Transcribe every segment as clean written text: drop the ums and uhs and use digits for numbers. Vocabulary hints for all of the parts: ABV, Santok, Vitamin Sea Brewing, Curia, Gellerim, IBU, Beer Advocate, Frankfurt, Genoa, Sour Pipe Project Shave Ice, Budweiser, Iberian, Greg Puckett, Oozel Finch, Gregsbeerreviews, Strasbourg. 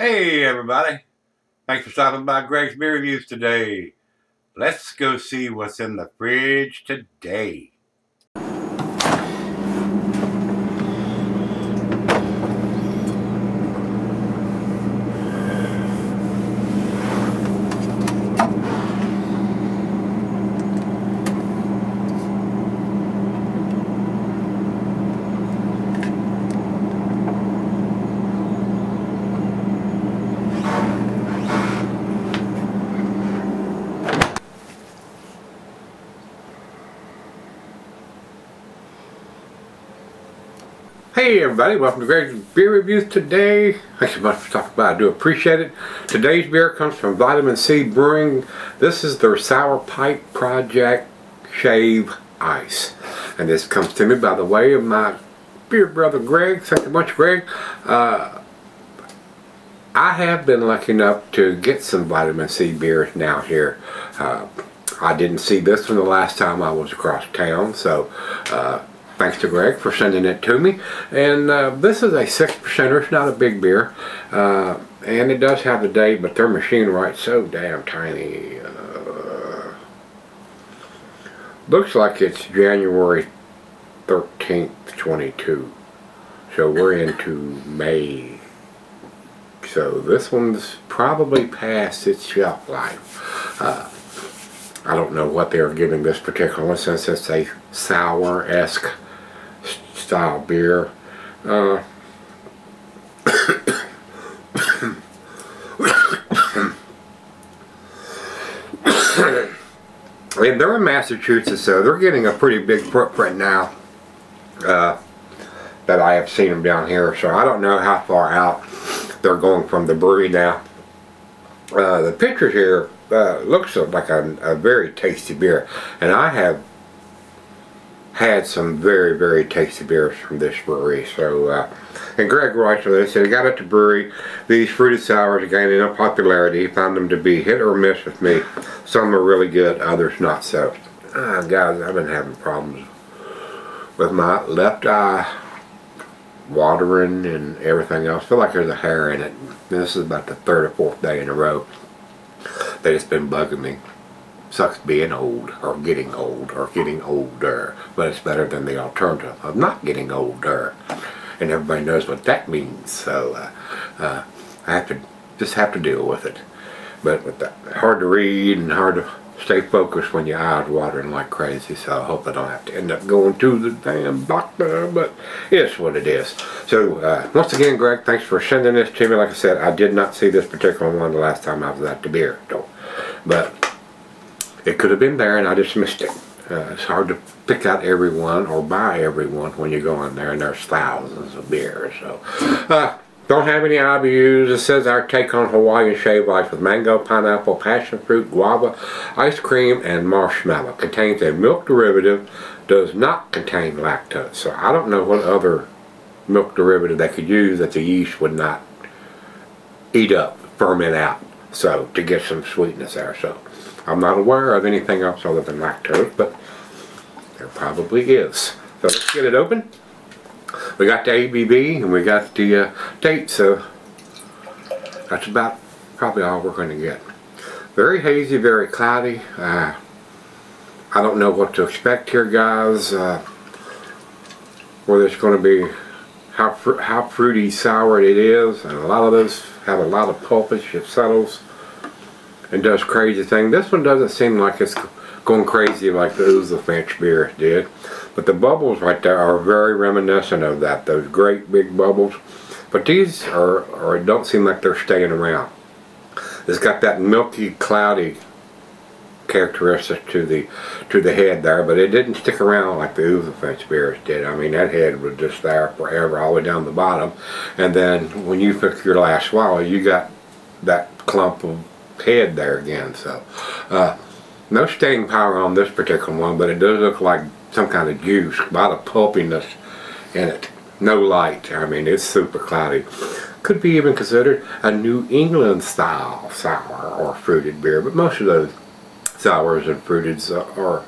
Hey everybody, thanks for stopping by Greg's Beer Reviews today. Let's go see what's in the fridge today. Hey everybody, welcome to Greg's Beer Reviews today. Thanks so much for stopping by, I do appreciate it. Today's beer comes from Vitamin Sea Brewing. This is their Sour Pipe Project Shave Ice. And this comes to me by the way of my beer brother Greg. Thanks so much Greg. I have been lucky enough to get some Vitamin Sea beers now here. I didn't see this one the last time I was across town, so thanks to Greg for sending it to me. And this is a 6%er. It's not a big beer. And it does have a date, but their machine writes so damn tiny. Looks like it's January 13th, 22. So we're into May. So this one's probably past its shelf life. I don't know what they're giving this particular one since it's a sour-esque style beer. And they're in Massachusetts, so they're getting a pretty big footprint now that I have seen them down here. So I don't know how far out they're going from the brewery now. The pictures here looks like a very tasty beer, and I have had some very, very tasty beers from this brewery. So, and Greg writes with this, he got at the brewery. These fruited sours gained in popularity. He found them to be hit or miss with me. Some are really good, others not so. Guys, I've been having problems with my left eye watering and everything else. I feel like there's a hair in it. This is about the third or fourth day in a row that it's been bugging me. Sucks being old, or getting old, or getting older, but it's better than the alternative of not getting older, and everybody knows what that means. So I have to deal with it. But with that, hard to read and hard to stay focused when your eyes watering like crazy. So I hope I don't have to end up going to the damn doctor, but it's what it is. So once again, Greg, thanks for sending this to me. Like I said, I did not see this particular one the last time I was at the beer store, but it could have been there and I just missed it. It's hard to pick out everyone or buy everyone when you go in there, and there's thousands of beers. So don't have any IBUs. It says our take on Hawaiian shave ice with mango, pineapple, passion fruit, guava, ice cream, and marshmallow. Contains a milk derivative. Does not contain lactose. So I don't know what other milk derivative they could use that the yeast would not eat up, ferment out, so to get some sweetness there. So I'm not aware of anything else other than lactose, but there probably is. So let's get it open. We got the ABV and we got the date, so that's about probably all we're going to get. Very hazy, very cloudy. I don't know what to expect here, guys. Whether it's going to be how fruity, sour it is, and a lot of those have a lot of pulpish. It settles and does crazy thing. This one doesn't seem like it's going crazy like the Oozel Finch beer did, but the bubbles right there are very reminiscent of that, those great big bubbles. But these are don't seem like they're staying around. It's got that milky, cloudy characteristic to the head there, but it didn't stick around like the Oozel Finch beers did. I mean, that head was just there forever, all the way down the bottom, and then when you took your last swallow, you got that clump of head there again. So no staying power on this particular one, but it does look like some kind of juice, a lot of pulpiness in it. No light. I mean, it's super cloudy. Could be even considered a New England style sour or fruited beer, but most of those sours and fruiteds are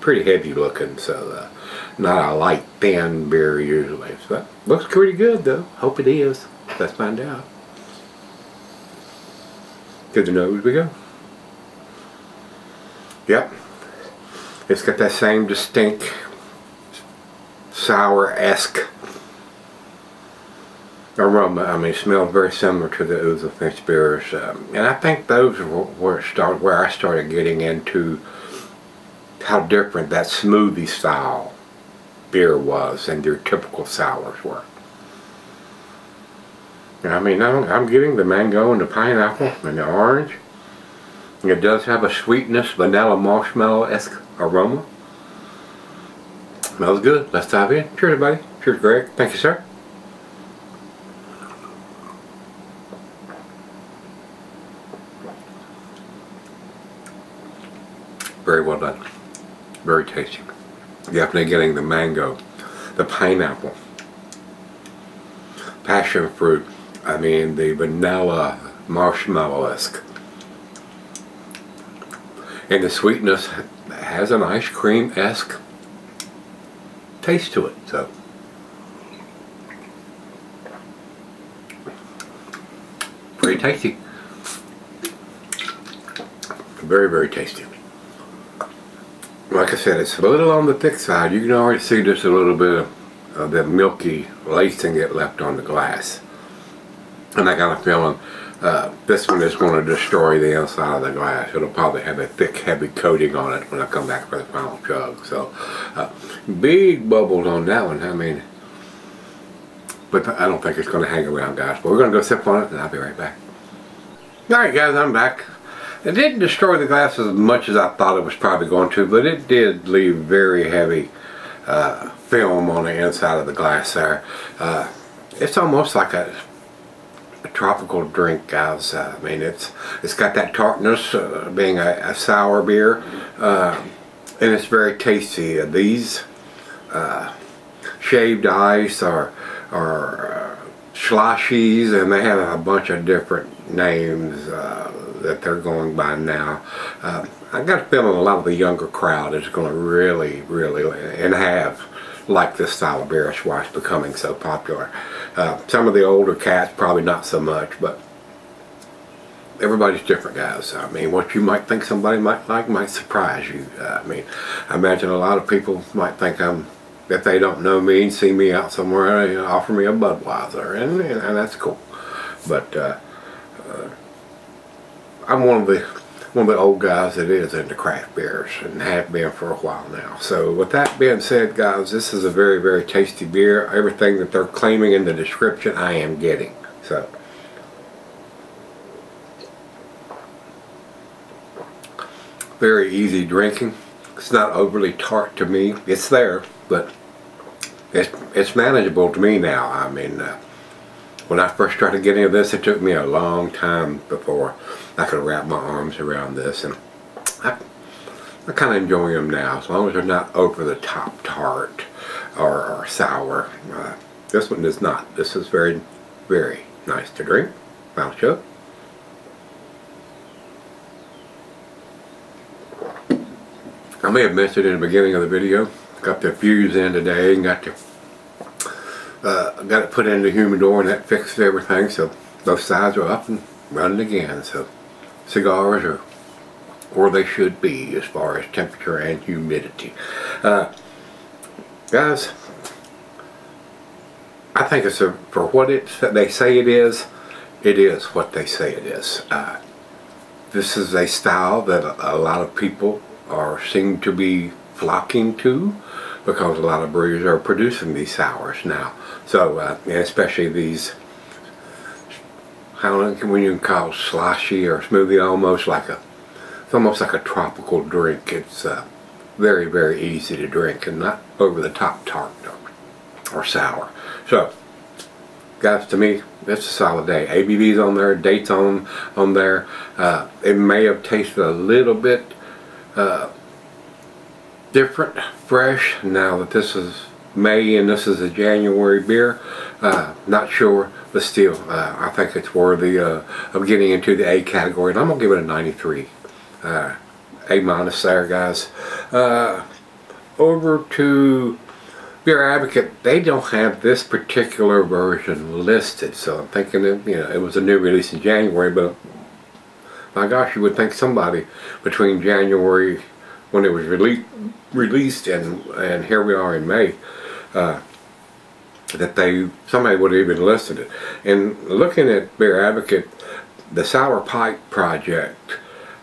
pretty heavy looking, so not a light thin beer usually. So looks pretty good though. Hope it is. Let's find out. que de nose we go. Yep, it's got that same distinct sour-esque aroma. I mean, it smells very similar to the Oozel Finch beers, and I think those were where I started getting into how different that smoothie style beer was and your typical sours were. I mean, I'm getting the mango and the pineapple and the orange. It does have a sweetness, vanilla, marshmallow-esque aroma. Smells good. Let's dive in. Cheers, everybody. Cheers, Greg. Thank you, sir. Very well done. Very tasty. Definitely getting the mango, the pineapple, passion fruit. I mean, the vanilla, marshmallow-esque. And the sweetness has an ice cream-esque taste to it, so. Pretty tasty. Very, very tasty. Like I said, it's a little on the thick side. You can already see just a little bit of that milky lacing it left on the glass. And I got a feeling this one is going to destroy the inside of the glass. It'll probably have a thick, heavy coating on it when I come back for the final chug. So, big bubbles on that one. I mean, but I don't think it's going to hang around, guys. But we're going to go sip on it, and I'll be right back. All right, guys, I'm back. It didn't destroy the glass as much as I thought it was probably going to, but it did leave very heavy film on the inside of the glass there. It's almost like a tropical drink, guys. I mean, it's got that tartness, being a sour beer, and it's very tasty. These shaved ice or slushies, and they have a bunch of different names that they're going by now. I got a feeling a lot of the younger crowd is going to really and have like this style of beer. That's why it's becoming so popular. Some of the older cats probably not so much, but everybody's different, guys. I mean, what you might think somebody might like might surprise you. I mean, I imagine a lot of people might think if they don't know me and see me out somewhere, they offer me a Budweiser, and that's cool. But I'm one of the old guys that is into craft beers, and have been for a while now. So with that being said, guys, this is a very, very tasty beer. Everything that they're claiming in the description, I am getting. So very easy drinking. It's not overly tart to me. It's there, but it's manageable to me now. I mean, when I first tried to get into this, it took me a long time before I could wrap my arms around this, and I kind of enjoy them now, as long as they're not over the top tart or sour. This one is not. This is very, very nice to drink. Final chug. I may have mentioned in the beginning of the video, got the fuse in today and got it put in the humidor, and that fixed everything, so both sides are up and running again. So cigars are where they should be as far as temperature and humidity. Guys, I think it's for what they say it is what they say it is. This is a style that a lot of people seem to be flocking to, because a lot of breweries are producing these sours now. So, especially these, how can we even call it, sloshy or smoothie, it's almost like a tropical drink. It's very, very easy to drink and not over the top tart or sour. So, guys, to me, it's a solid day. ABV's on there, dates on there. It may have tasted a little bit different, fresh, now that this is May and this is a January beer. Not sure, but still, I think it's worthy of getting into the A category, and I'm going to give it a 93. A- there, guys. Over to Beer Advocate. They don't have this particular version listed, so I'm thinking it was a new release in January, but My gosh, you would think somebody between January when it was released and here we are in May, that somebody would have even listed it. And looking at Beer Advocate, the Sour Pipe Project,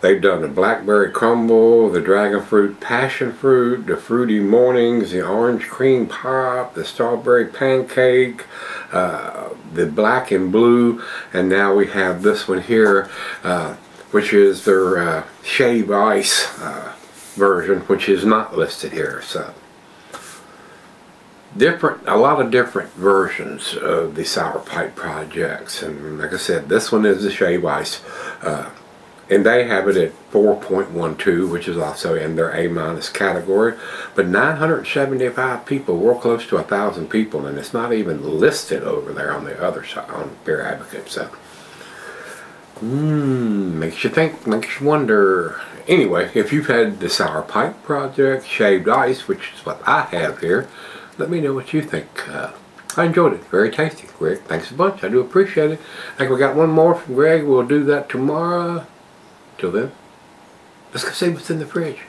they've done the blackberry crumble, the dragon fruit passion fruit, the fruity mornings, the orange cream pop, the strawberry pancake, the black and blue, and now we have this one here, which is their shave ice version, which is not listed here. So a lot of different versions of the Sour Pipe Projects, and like I said, this one is the shave ice. And they have it at 4.12, which is also in their A- category. But 975 people, we're close to 1,000 people, and it's not even listed over there on the other side, on Beer Advocate. So, makes you think, makes you wonder. Anyway, if you've had the Sour Pipe Project, Shaved Ice, which is what I have here, let me know what you think. I enjoyed it. Very tasty, Greg. Thanks a bunch. I do appreciate it. I think we got one more from Greg. We'll do that tomorrow. Till then, let's go see what's in the fridge.